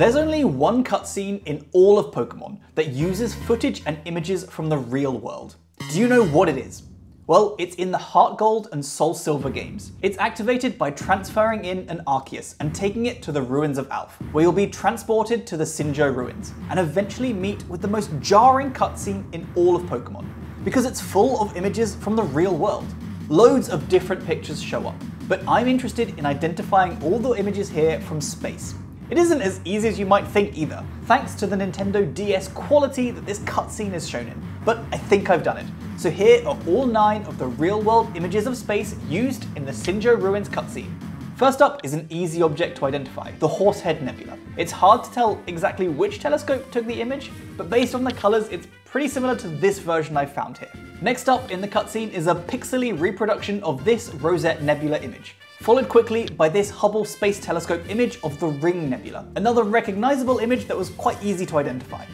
There's only one cutscene in all of Pokémon that uses footage and images from the real world. Do you know what it is? Well, it's in the HeartGold and SoulSilver games. It's activated by transferring in an Arceus and taking it to the Ruins of Alph, where you'll be transported to the Sinjoh Ruins, and eventually meet with the most jarring cutscene in all of Pokémon, because it's full of images from the real world. Loads of different pictures show up, but I'm interested in identifying all the images here from space. It isn't as easy as you might think either, thanks to the Nintendo DS quality that this cutscene is shown in, but I think I've done it. So here are all 9 of the real-world images of space used in the Sinjoh Ruins cutscene. First up is an easy object to identify, the Horsehead Nebula. It's hard to tell exactly which telescope took the image, but based on the colours it's pretty similar to this version I found here. Next up in the cutscene is a pixely reproduction of this Rosette Nebula image, followed quickly by this Hubble Space Telescope image of the Ring Nebula, another recognisable image that was quite easy to identify.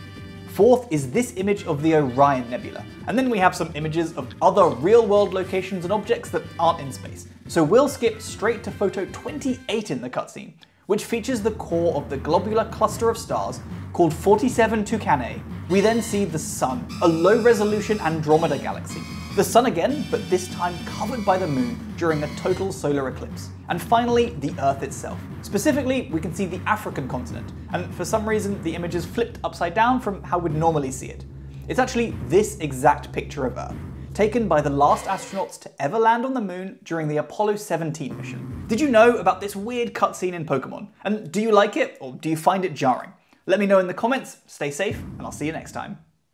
Fourth is this image of the Orion Nebula, and then we have some images of other real-world locations and objects that aren't in space. So we'll skip straight to photo 28 in the cutscene, which features the core of the globular cluster of stars called 47 Tucanae. We then see the Sun, a low-resolution Andromeda galaxy. The Sun again, but this time covered by the Moon during a total solar eclipse. And finally, the Earth itself. Specifically, we can see the African continent, and for some reason the image is flipped upside down from how we'd normally see it. It's actually this exact picture of Earth, taken by the last astronauts to ever land on the Moon during the Apollo 17 mission. Did you know about this weird cutscene in Pokémon? And do you like it, or do you find it jarring? Let me know in the comments, stay safe, and I'll see you next time.